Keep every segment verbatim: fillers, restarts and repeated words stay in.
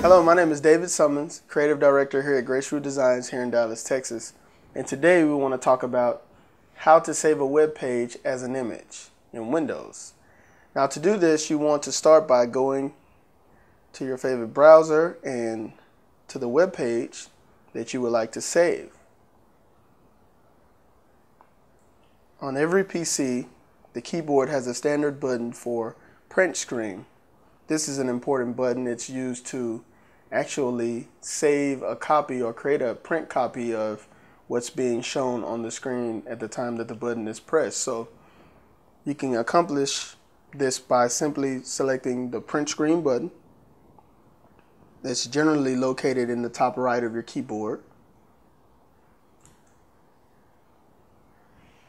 Hello, my name is David Summons, Creative Director here at Graceroot Designs here in Dallas, Texas. And today we want to talk about how to save a web page as an image in Windows. Now to do this, you want to start by going to your favorite browser and to the web page that you would like to save. On every P C, the keyboard has a standard button for print screen. This is an important button. It's used to actually save a copy or create a print copy of what's being shown on the screen at the time that the button is pressed. So you can accomplish this by simply selecting the print screen button that's generally located in the top right of your keyboard.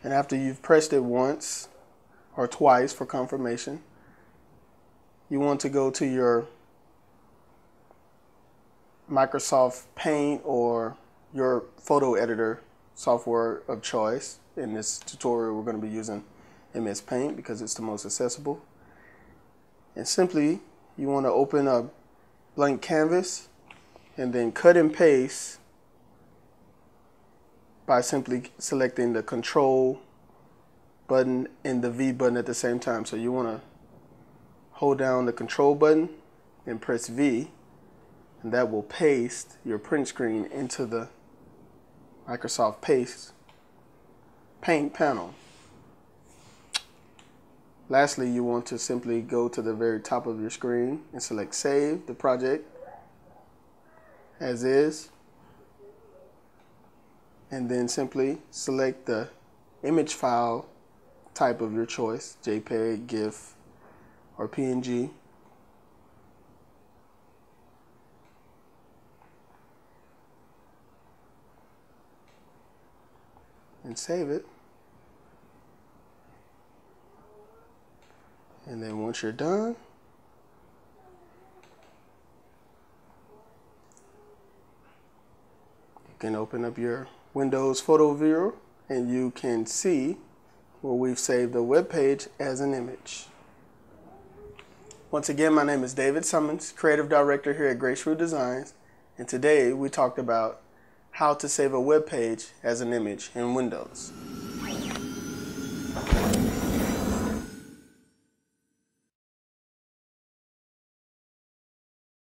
And after you've pressed it once or twice for confirmation, you want to go to your Microsoft Paint or your photo editor software of choice. In this tutorial, we're going to be using M S Paint because it's the most accessible. And simply, you want to open a blank canvas and then cut and paste by simply selecting the Control button and the V button at the same time. So you want to hold down the Control button and press V, and that will paste your print screen into the Microsoft Paste Paint panel. Lastly, you want to simply go to the very top of your screen and select Save the Project as is, and then simply select the image file type of your choice, JPEG, GIF, or P N G. And save it. And then once you're done, you can open up your Windows photo viewer and you can see where we've saved a web page as an image. Once again, my name is David Summons, Creative Director here at Graceroot Designs, and today we talked about how to save a web page as an image in Windows.